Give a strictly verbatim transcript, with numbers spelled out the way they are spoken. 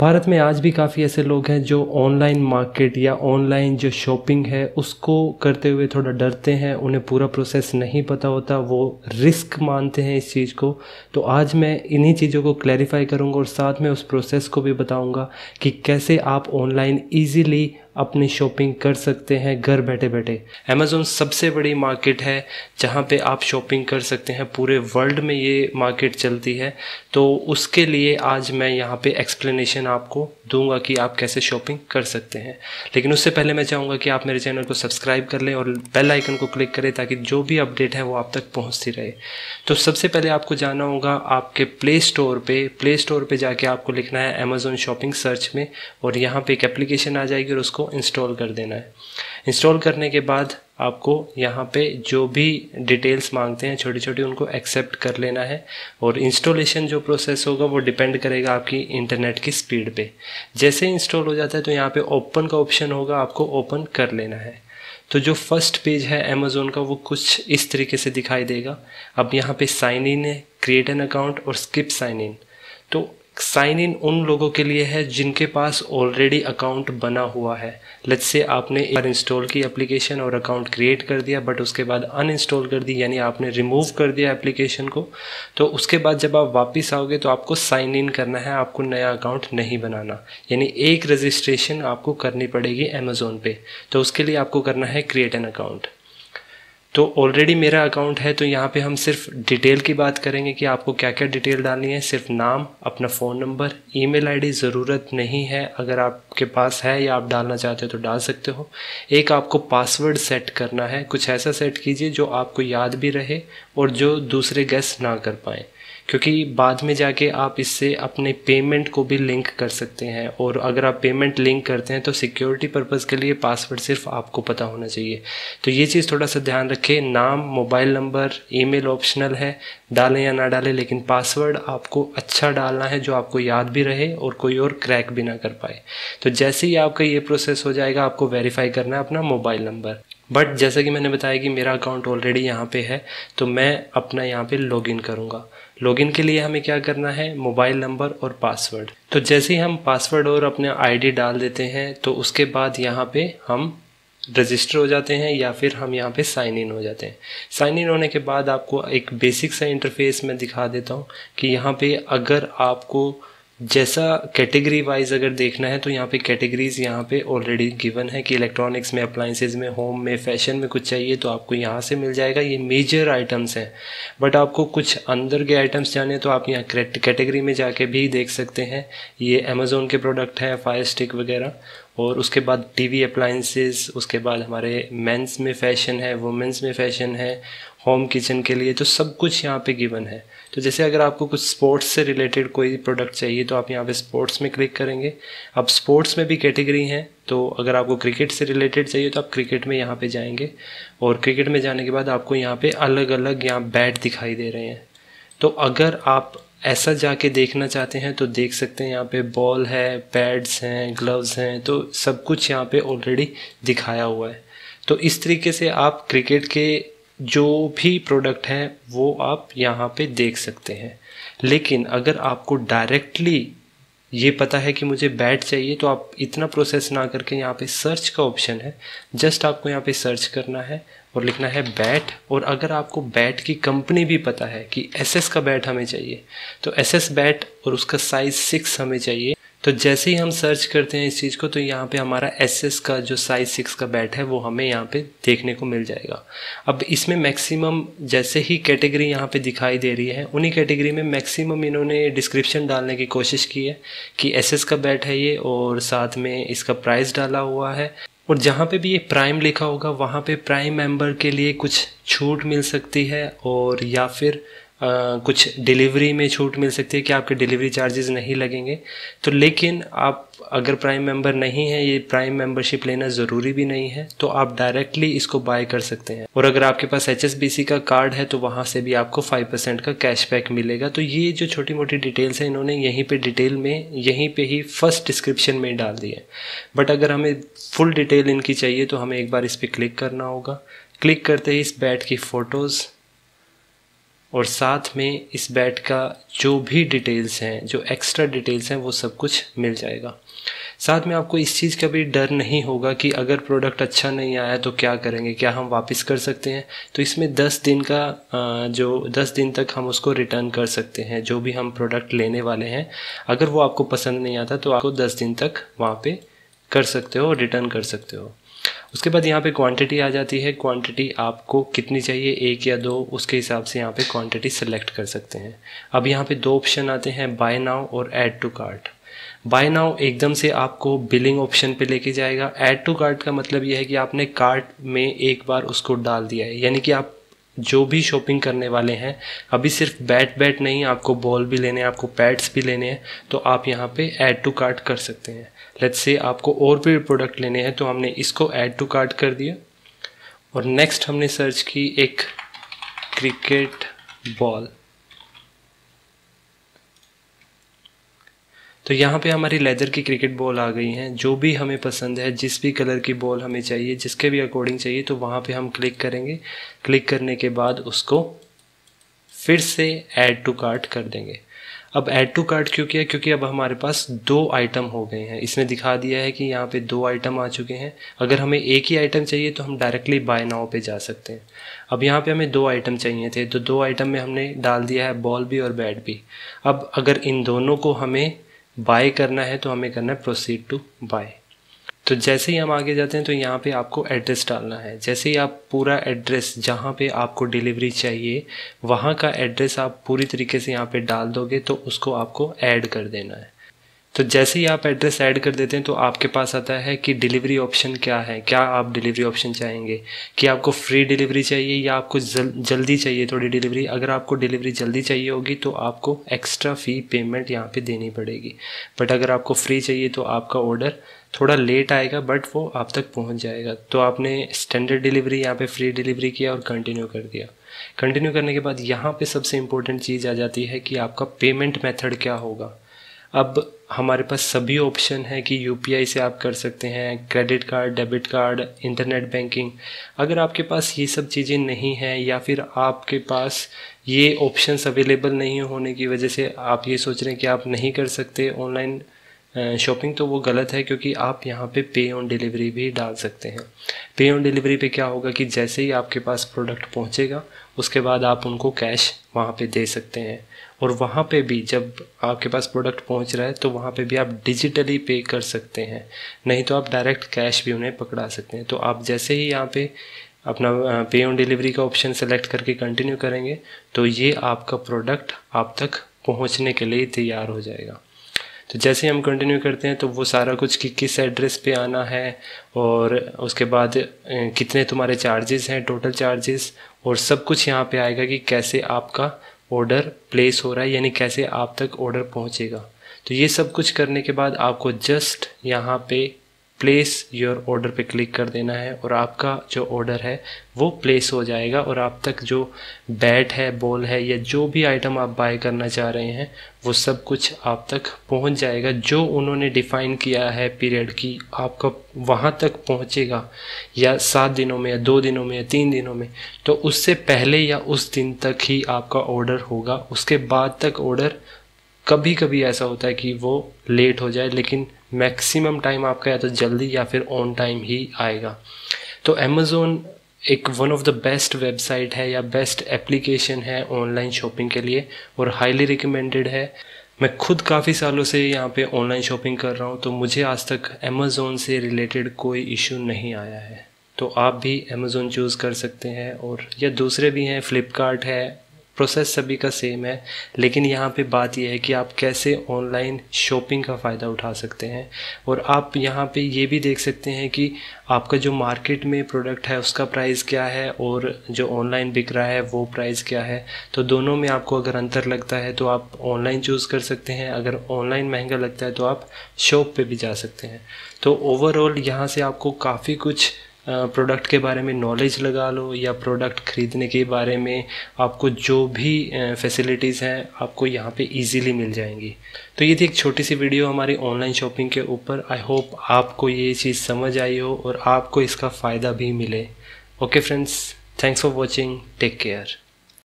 भारत में आज भी काफ़ी ऐसे लोग हैं जो ऑनलाइन मार्केट या ऑनलाइन जो शॉपिंग है उसको करते हुए थोड़ा डरते हैं, उन्हें पूरा प्रोसेस नहीं पता होता, वो रिस्क मानते हैं इस चीज़ को। तो आज मैं इन्हीं चीज़ों को क्लैरिफाई करूंगा और साथ में उस प्रोसेस को भी बताऊंगा कि कैसे आप ऑनलाइन ईजीली अपनी शॉपिंग कर सकते हैं घर बैठे बैठे। अमेज़ॉन सबसे बड़ी मार्केट है जहाँ पे आप शॉपिंग कर सकते हैं, पूरे वर्ल्ड में ये मार्केट चलती है। तो उसके लिए आज मैं यहाँ पे एक्सप्लेनेशन आपको दूंगा कि आप कैसे शॉपिंग कर सकते हैं। लेकिन उससे पहले मैं चाहूँगा कि आप मेरे चैनल को सब्सक्राइब कर लें और बेल आइकन को क्लिक करें ताकि जो भी अपडेट है वो आप तक पहुँचती रहे। तो सबसे पहले आपको जाना होगा आपके प्ले स्टोर पर, प्ले स्टोर पर जाके आपको लिखना है अमेज़ॉन शॉपिंग सर्च में और यहाँ पर एक एप्लीकेशन आ जाएगी और उसको इंस्टॉल कर देना है। इंस्टॉल करने के बाद आपको यहाँ पे जो भी डिटेल्स मांगते हैं छोटी छोटी उनको एक्सेप्ट कर लेना है और इंस्टॉलेशन जो प्रोसेस होगा वो डिपेंड करेगा आपकी इंटरनेट की स्पीड पे। जैसे इंस्टॉल हो जाता है तो यहाँ पे ओपन का ऑप्शन होगा, आपको ओपन कर लेना है। तो जो फर्स्ट पेज है अमेज़ॉन का वो कुछ इस तरीके से दिखाई देगा। अब यहाँ पे साइन इन है, क्रिएट एन अकाउंट और स्किप साइन इन। तो साइन इन उन लोगों के लिए है जिनके पास ऑलरेडी अकाउंट बना हुआ है। लेट्स से आपने एक बार इंस्टॉल की एप्लीकेशन और अकाउंट क्रिएट कर दिया बट उसके बाद अनइंस्टॉल कर दी, यानी आपने रिमूव कर दिया एप्लीकेशन को। तो उसके बाद जब आप वापस आओगे तो आपको साइन इन करना है, आपको नया अकाउंट नहीं बनाना, यानी एक रजिस्ट्रेशन आपको करनी पड़ेगी अमेज़ॉन पे। तो उसके लिए आपको करना है क्रिएट एन अकाउंट। तो ऑलरेडी मेरा अकाउंट है तो यहाँ पे हम सिर्फ डिटेल की बात करेंगे कि आपको क्या क्या डिटेल डालनी है। सिर्फ नाम, अपना फ़ोन नंबर, ईमेल आईडी ज़रूरत नहीं है, अगर आपके पास है या आप डालना चाहते हो तो डाल सकते हो। एक आपको पासवर्ड सेट करना है, कुछ ऐसा सेट कीजिए जो आपको याद भी रहे और जो दूसरे गेस ना कर पाएँ, क्योंकि बाद में जाके आप इससे अपने पेमेंट को भी लिंक कर सकते हैं और अगर आप पेमेंट लिंक करते हैं तो सिक्योरिटी पर्पज़ के लिए पासवर्ड सिर्फ आपको पता होना चाहिए। तो ये चीज़ थोड़ा सा ध्यान रखें। नाम, मोबाइल नंबर, ईमेल ऑप्शनल है, डालें या ना डालें, लेकिन पासवर्ड आपको अच्छा डालना है जो आपको याद भी रहे और कोई और क्रैक भी ना कर पाए। तो जैसे ही आपका ये प्रोसेस हो जाएगा आपको वेरीफाई करना है अपना मोबाइल नंबर। बट जैसा कि मैंने बताया कि मेरा अकाउंट ऑलरेडी यहाँ पे है तो मैं अपना यहाँ पे लॉगिन करूँगा। लॉगिन के लिए हमें क्या करना है, मोबाइल नंबर और पासवर्ड। तो जैसे ही हम पासवर्ड और अपने आईडी डाल देते हैं तो उसके बाद यहाँ पे हम रजिस्टर हो जाते हैं या फिर हम यहाँ पे साइन इन हो जाते हैं। साइन इन होने के बाद आपको एक बेसिक सा इंटरफेस मैं दिखा देता हूँ कि यहाँ पे अगर आपको जैसा कैटेगरी वाइज अगर देखना है तो यहाँ पे कैटेगरीज यहाँ पे ऑलरेडी गिवन है कि इलेक्ट्रॉनिक्स में, अप्लाइंसेज में, होम में, फैशन में कुछ चाहिए तो आपको यहाँ से मिल जाएगा। ये मेजर आइटम्स हैं बट आपको कुछ अंदर के आइटम्स जाने तो आप यहाँ कैटेगरी में जाके भी देख सकते हैं। ये अमेज़ॉन के प्रोडक्ट हैं, फायर स्टिक वगैरह, और उसके बाद टीवी अप्लाइंसेज, उसके बाद हमारे मेंस में फ़ैशन है, वुमेंस में फ़ैशन है, होम किचन के लिए, तो सब कुछ यहाँ पे गिवन है। तो जैसे अगर आपको कुछ स्पोर्ट्स से रिलेटेड कोई प्रोडक्ट चाहिए तो आप यहाँ पे स्पोर्ट्स में क्लिक करेंगे। अब स्पोर्ट्स में भी कैटेगरी हैं तो अगर आपको क्रिकेट से रिलेटेड चाहिए तो आप क्रिकेट में यहाँ पे जाएंगे और क्रिकेट में जाने के बाद आपको यहाँ पे अलग अलग यहाँ बैट दिखाई दे रहे हैं। तो अगर आप ऐसा जाके देखना चाहते हैं तो देख सकते हैं, यहाँ पे बॉल है, पैड्स हैं, ग्लव्स हैं, तो सब कुछ यहाँ पे ऑलरेडी दिखाया हुआ है। तो इस तरीके से आप क्रिकेट के जो भी प्रोडक्ट हैं वो आप यहाँ पे देख सकते हैं। लेकिन अगर आपको डायरेक्टली ये पता है कि मुझे बैट चाहिए तो आप इतना प्रोसेस ना करके यहाँ पे सर्च का ऑप्शन है, जस्ट आपको यहाँ पे सर्च करना है और लिखना है बैट। और अगर आपको बैट की कंपनी भी पता है कि एसएस का बैट हमें चाहिए तो एसएस बैट और उसका साइज़ सिक्स हमें चाहिए। तो जैसे ही हम सर्च करते हैं इस चीज़ को तो यहाँ पे हमारा एसएस का जो साइज़ सिक्स का बैट है वो हमें यहाँ पे देखने को मिल जाएगा। अब इसमें मैक्सिमम जैसे ही कैटेगरी यहाँ पे दिखाई दे रही है उन्हीं कैटेगरी में मैक्सिमम इन्होंने डिस्क्रिप्शन डालने की कोशिश की है कि एसएस का बैट है ये और साथ में इसका प्राइस डाला हुआ है। और जहाँ पे भी ये प्राइम लिखा होगा वहाँ पे प्राइम मेंबर के लिए कुछ छूट मिल सकती है और या फिर आ, कुछ डिलीवरी में छूट मिल सकती है कि आपके डिलीवरी चार्जेस नहीं लगेंगे। तो लेकिन आप अगर प्राइम मेंबर नहीं है, ये प्राइम मेंबरशिप लेना ज़रूरी भी नहीं है, तो आप डायरेक्टली इसको बाय कर सकते हैं। और अगर आपके पास एचएसबीसी का कार्ड है तो वहाँ से भी आपको फाइव परसेंट का कैशबैक मिलेगा। तो ये जो छोटी मोटी डिटेल्स हैं इन्होंने यहीं पे डिटेल में यहीं पे ही फर्स्ट डिस्क्रिप्शन में डाल दी है। बट अगर हमें फुल डिटेल इनकी चाहिए तो हमें एक बार इस पर क्लिक करना होगा। क्लिक करते ही इस बैट की फ़ोटोज़ और साथ में इस बैट का जो भी डिटेल्स हैं, जो एक्स्ट्रा डिटेल्स हैं, वो सब कुछ मिल जाएगा। साथ में आपको इस चीज़ का भी डर नहीं होगा कि अगर प्रोडक्ट अच्छा नहीं आया तो क्या करेंगे, क्या हम वापस कर सकते हैं। तो इसमें दस दिन का जो दस दिन तक हम उसको रिटर्न कर सकते हैं, जो भी हम प्रोडक्ट लेने वाले हैं। अगर वो आपको पसंद नहीं आता तो आपको दस दिन तक वहाँ पे कर सकते हो, रिटर्न कर सकते हो। उसके बाद यहाँ पे क्वांटिटी आ जाती है। क्वांटिटी आपको कितनी चाहिए, एक या दो, उसके हिसाब से यहाँ पे क्वांटिटी सेलेक्ट कर सकते हैं। अब यहाँ पे दो ऑप्शन आते हैं, बाय नाउ और add to cart. Buy now एकदम से आपको बिलिंग ऑप्शन पे लेके जाएगा। ऐड टू कार्ट का मतलब यह है कि आपने कार्ट में एक बार उसको डाल दिया है, यानी कि आप जो भी शॉपिंग करने वाले हैं, अभी सिर्फ बैट बैट नहीं, आपको बॉल भी लेने हैं, आपको पैड्स भी लेने हैं, तो आप यहाँ पे ऐड टू कार्ट कर सकते हैं। लेट्स से आपको और भी प्रोडक्ट लेने हैं, तो हमने इसको ऐड टू कार्ट कर दिया। और नेक्स्ट हमने सर्च की एक क्रिकेट बॉल, तो यहाँ पे हमारी लेदर की क्रिकेट बॉल आ गई हैं। जो भी हमें पसंद है, जिस भी कलर की बॉल हमें चाहिए, जिसके भी अकॉर्डिंग चाहिए, तो वहाँ पे हम क्लिक करेंगे। क्लिक करने के बाद उसको फिर से ऐड टू कार्ट कर देंगे। अब ऐड टू कार्ट क्यों किया, क्योंकि अब हमारे पास दो आइटम हो गए हैं। इसने दिखा दिया है कि यहाँ पे दो आइटम आ चुके हैं। अगर हमें एक ही आइटम चाहिए तो हम डायरेक्टली बाय नाउ पे जा सकते हैं। अब यहाँ पे हमें दो आइटम चाहिए थे, तो दो आइटम में हमने डाल दिया है बॉल भी और बैट भी। अब अगर इन दोनों को हमें बाय करना है तो हमें करना है प्रोसीड टू बाय। तो जैसे ही हम आगे जाते हैं तो यहाँ पे आपको एड्रेस डालना है। जैसे ही आप पूरा एड्रेस, जहाँ पे आपको डिलीवरी चाहिए, वहाँ का एड्रेस आप पूरी तरीके से यहाँ पे डाल दोगे तो उसको आपको ऐड कर देना है। तो जैसे ही आप एड्रेस ऐड कर देते हैं तो आपके पास आता है कि डिलीवरी ऑप्शन क्या है, क्या आप डिलीवरी ऑप्शन चाहेंगे, कि आपको फ्री डिलीवरी चाहिए या आपको जल, जल्दी चाहिए थोड़ी डिलीवरी। अगर आपको डिलीवरी जल्दी चाहिए होगी तो आपको एक्स्ट्रा फ़ी पेमेंट यहाँ पे देनी पड़ेगी, बट अगर आपको फ्री चाहिए तो आपका ऑर्डर थोड़ा लेट आएगा बट वो आप तक पहुँच जाएगा। तो आपने स्टैंडर्ड डिलीवरी, यहाँ पर फ्री डिलीवरी किया और कंटिन्यू कर दिया। कंटिन्यू करने के बाद यहाँ पर सबसे इम्पोर्टेंट चीज़ आ जाती है कि आपका पेमेंट मेथड क्या होगा। अब हमारे पास सभी ऑप्शन है कि यूपीआई से आप कर सकते हैं, credit card, debit card, internet banking. अगर आपके पास ये सब चीज़ें नहीं हैं या फिर आपके पास ये ऑप्शंस अवेलेबल नहीं होने की वजह से आप ये सोच रहे हैं कि आप नहीं कर सकते ऑनलाइन शॉपिंग, तो वो गलत है, क्योंकि आप यहाँ पे पे ऑन डिलीवरी भी डाल सकते हैं। पे ऑन डिलीवरी पे क्या होगा कि जैसे ही आपके पास प्रोडक्ट पहुँचेगा उसके बाद आप उनको कैश वहाँ पे दे सकते हैं। और वहाँ पे भी जब आपके पास प्रोडक्ट पहुँच रहा है तो वहाँ पे भी आप डिजिटली पे कर सकते हैं, नहीं तो आप डायरेक्ट कैश भी उन्हें पकड़ा सकते हैं। तो आप जैसे ही यहाँ पे अपना पे ऑन डिलीवरी का ऑप्शन सेलेक्ट करके कंटिन्यू करेंगे तो ये आपका प्रोडक्ट आप तक पहुँचने के लिए तैयार हो जाएगा। तो जैसे हम कंटिन्यू करते हैं तो वो सारा कुछ कि किस एड्रेस पे आना है और उसके बाद कितने तुम्हारे चार्जेस हैं, टोटल चार्जेस, और सब कुछ यहाँ पे आएगा कि कैसे आपका ऑर्डर प्लेस हो रहा है, यानी कैसे आप तक ऑर्डर पहुँचेगा। तो ये सब कुछ करने के बाद आपको जस्ट यहाँ पे प्लेस योर ऑर्डर पे क्लिक कर देना है और आपका जो ऑर्डर है वो प्लेस हो जाएगा और आप तक जो बैट है, बॉल है, या जो भी आइटम आप बाय करना चाह रहे हैं वो सब कुछ आप तक पहुंच जाएगा। जो उन्होंने डिफ़ाइन किया है पीरियड की, आपका वहाँ तक पहुंचेगा, या सात दिनों में या दो दिनों में या तीन दिनों में, तो उससे पहले या उस दिन तक ही आपका ऑर्डर होगा। उसके बाद तक ऑर्डर, कभी कभी ऐसा होता है कि वो लेट हो जाए, लेकिन मैक्सिमम टाइम आपका या तो जल्दी या फिर ऑन टाइम ही आएगा। तो Amazon एक one of the best website है या बेस्ट एप्लीकेशन है ऑनलाइन शॉपिंग के लिए और हाईली रिकमेंडेड है। मैं खुद काफ़ी सालों से यहाँ पे ऑनलाइन शॉपिंग कर रहा हूँ तो मुझे आज तक Amazon से रिलेटेड कोई इशू नहीं आया है। तो आप भी Amazon चूज़ कर सकते हैं, और या दूसरे भी हैं, Flipkart है, प्रोसेस सभी का सेम है। लेकिन यहाँ पे बात यह है कि आप कैसे ऑनलाइन शॉपिंग का फ़ायदा उठा सकते हैं। और आप यहाँ पे ये भी देख सकते हैं कि आपका जो मार्केट में प्रोडक्ट है उसका प्राइस क्या है और जो ऑनलाइन बिक रहा है वो प्राइस क्या है। तो दोनों में आपको अगर अंतर लगता है तो आप ऑनलाइन चूज़ कर सकते हैं, अगर ऑनलाइन महंगा लगता है तो आप शॉप पर भी जा सकते हैं। तो ओवरऑल यहाँ से आपको काफ़ी कुछ प्रोडक्ट के बारे में नॉलेज लगा लो, या प्रोडक्ट ख़रीदने के बारे में आपको जो भी फैसिलिटीज़ हैं आपको यहाँ पे इजीली मिल जाएंगी। तो ये थी एक छोटी सी वीडियो हमारी ऑनलाइन शॉपिंग के ऊपर। आई होप आपको ये चीज़ समझ आई हो और आपको इसका फ़ायदा भी मिले। Okay friends, thanks for watching, take care.